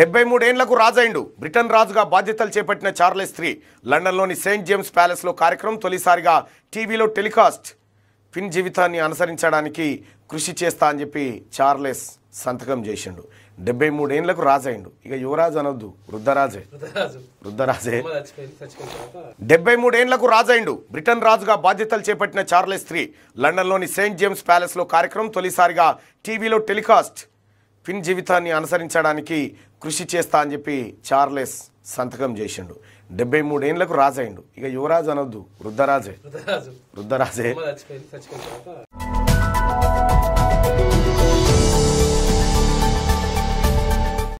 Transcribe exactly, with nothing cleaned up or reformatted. డెబ్బై మూడు ఏళ్లకు రాజైండు బ్రిటన్ రాజుగా బాధ్యతలు చేపట్టిన చార్లెస్ త్రీ లండన్లోని సెయింట్ జేమ్స్ ప్యాలెస్లో కార్యక్రమం తొలిసారిగా టీవీలో టెలికాస్ట్. ఫిన్ జీవితాన్ని అనుసరించడానికి కృషి చేస్తా అని చెప్పి చార్లెస్ సంతకం చేసిండు. డెబ్బై మూడు ఏళ్లకు రాజైండు. ఇక యువరాజు అనొద్దు, వృద్ధరాజే వృద్ధరాజే డెబ్బై మూడు ఏళ్లకు రాజైండు. బ్రిటన్ రాజుగా బాధ్యతలు చేపట్టిన చార్లెస్ త్రీ లండన్లోని సెయింట్ జేమ్స్ ప్యాలెస్లో కార్యక్రమం తొలిసారిగా టీవీలో టెలికాస్ట్. ఫిన్ జీవితాన్ని అనుసరించడానికి కృషి చేస్తా అని చెప్పి చార్లెస్ సంతకం చేసిండు. డెబ్బై మూడు ఏళ్లకు రాజైండు. ఇక యువరాజు అనొద్దు, వృద్ధరాజే వృద్ధరాజే